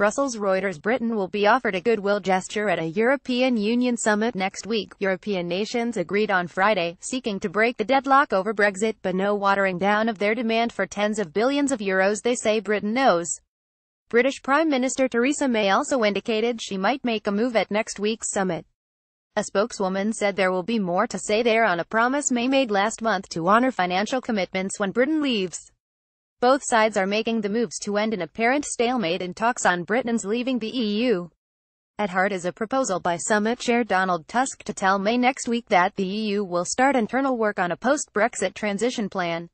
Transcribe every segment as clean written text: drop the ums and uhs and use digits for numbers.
Brussels. Reuters. Britain will be offered a goodwill gesture at a European Union summit next week. European nations agreed on Friday, seeking to break the deadlock over Brexit, but no watering down of their demand for tens of billions of euros they say Britain owes. British Prime Minister Theresa May also indicated she might make a move at next week's summit. A spokeswoman said there will be more to say there on a promise May made last month to honour financial commitments when Britain leaves. Both sides are making the moves to end an apparent stalemate in talks on Britain's leaving the EU. At heart is a proposal by summit chair Donald Tusk to tell May next week that the EU will start internal work on a post-Brexit transition plan.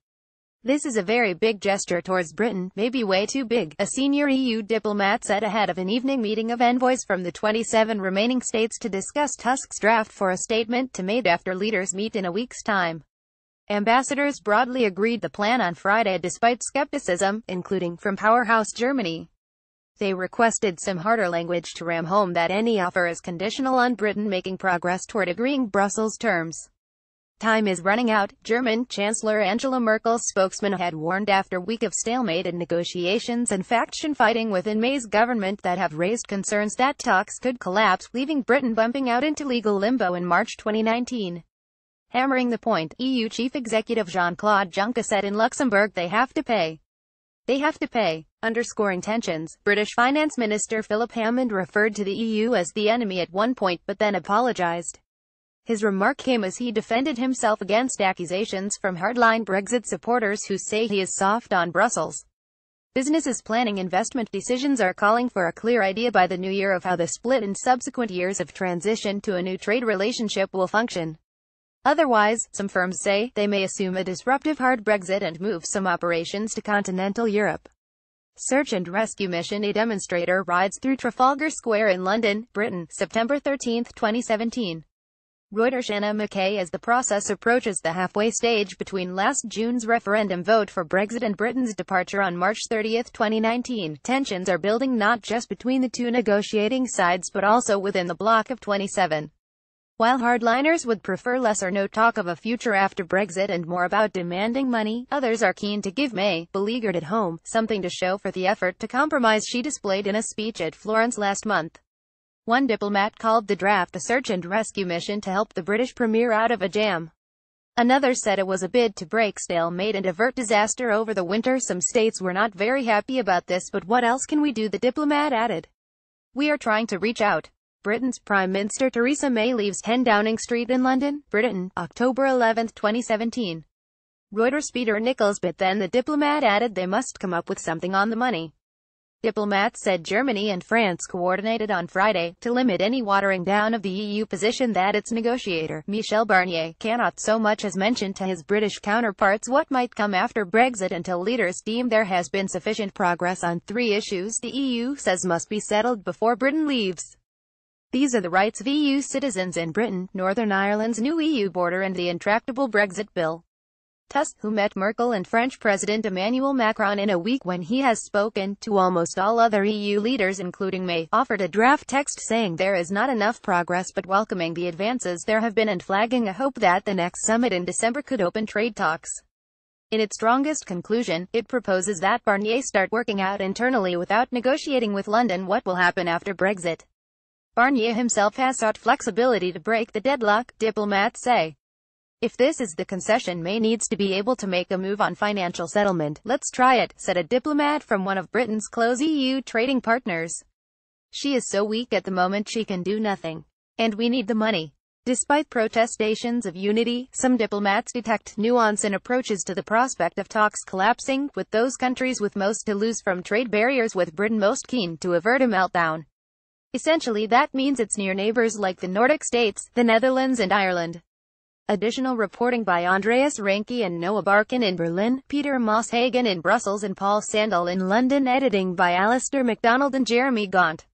"This is a very big gesture towards Britain, maybe way too big," a senior EU diplomat said ahead of an evening meeting of envoys from the 27 remaining states to discuss Tusk's draft for a statement to May after leaders meet in a week's time. Ambassadors broadly agreed the plan on Friday despite skepticism, including from powerhouse Germany. They requested some harder language to ram home that any offer is conditional on Britain making progress toward agreeing Brussels terms. Time is running out, German Chancellor Angela Merkel's spokesman had warned after a week of stalemate in negotiations and faction fighting within May's government that have raised concerns that talks could collapse, leaving Britain bumping out into legal limbo in March 2019. Hammering the point, EU Chief Executive Jean-Claude Juncker said in Luxembourg they have to pay. They have to pay. Underscoring tensions, British Finance Minister Philip Hammond referred to the EU as the enemy at one point but then apologised. His remark came as he defended himself against accusations from hardline Brexit supporters who say he is soft on Brussels. Businesses planning investment decisions are calling for a clear idea by the new year of how the split and subsequent years of transition to a new trade relationship will function. Otherwise, some firms say, they may assume a disruptive hard Brexit and move some operations to continental Europe. Search and rescue mission: a demonstrator rides through Trafalgar Square in London, Britain, September 13, 2017. Reuters. Anna McKay. As the process approaches the halfway stage between last June's referendum vote for Brexit and Britain's departure on March 30, 2019, tensions are building not just between the two negotiating sides but also within the bloc of 27. While hardliners would prefer less or no talk of a future after Brexit and more about demanding money, others are keen to give May, beleaguered at home, something to show for the effort to compromise she displayed in a speech at Florence last month. One diplomat called the draft a search and rescue mission to help the British Premier out of a jam. Another said it was a bid to break stalemate and avert disaster over the winter. "Some states were not very happy about this, but what else can we do?" the diplomat added. "We are trying to reach out." Britain's Prime Minister Theresa May leaves 10 Downing Street in London, Britain, October 11, 2017. Reuters. Peter Nichols. But then the diplomat added they must come up with something on the money. Diplomats said Germany and France coordinated on Friday to limit any watering down of the EU position that its negotiator, Michel Barnier, cannot so much as mention to his British counterparts what might come after Brexit until leaders deem there has been sufficient progress on three issues the EU says must be settled before Britain leaves. These are the rights of EU citizens in Britain, Northern Ireland's new EU border and the intractable Brexit bill. Tusk, who met Merkel and French President Emmanuel Macron in a week when he has spoken to almost all other EU leaders including May, offered a draft text saying there is not enough progress but welcoming the advances there have been and flagging a hope that the next summit in December could open trade talks. In its strongest conclusion, it proposes that Barnier start working out internally without negotiating with London what will happen after Brexit. Barnier himself has sought flexibility to break the deadlock, diplomats say. "If this is the concession, May needs to be able to make a move on financial settlement. Let's try it," said a diplomat from one of Britain's close EU trading partners. "She is so weak at the moment she can do nothing. And we need the money." Despite protestations of unity, some diplomats detect nuance in approaches to the prospect of talks collapsing, with those countries with most to lose from trade barriers with Britain most keen to avert a meltdown. Essentially that means it's near neighbors like the Nordic states, the Netherlands and Ireland. Additional reporting by Andreas Ranke and Noah Barkin in Berlin, Peter Moss Hagen in Brussels and Paul Sandel in London. Editing by Alistair MacDonald and Jeremy Gaunt.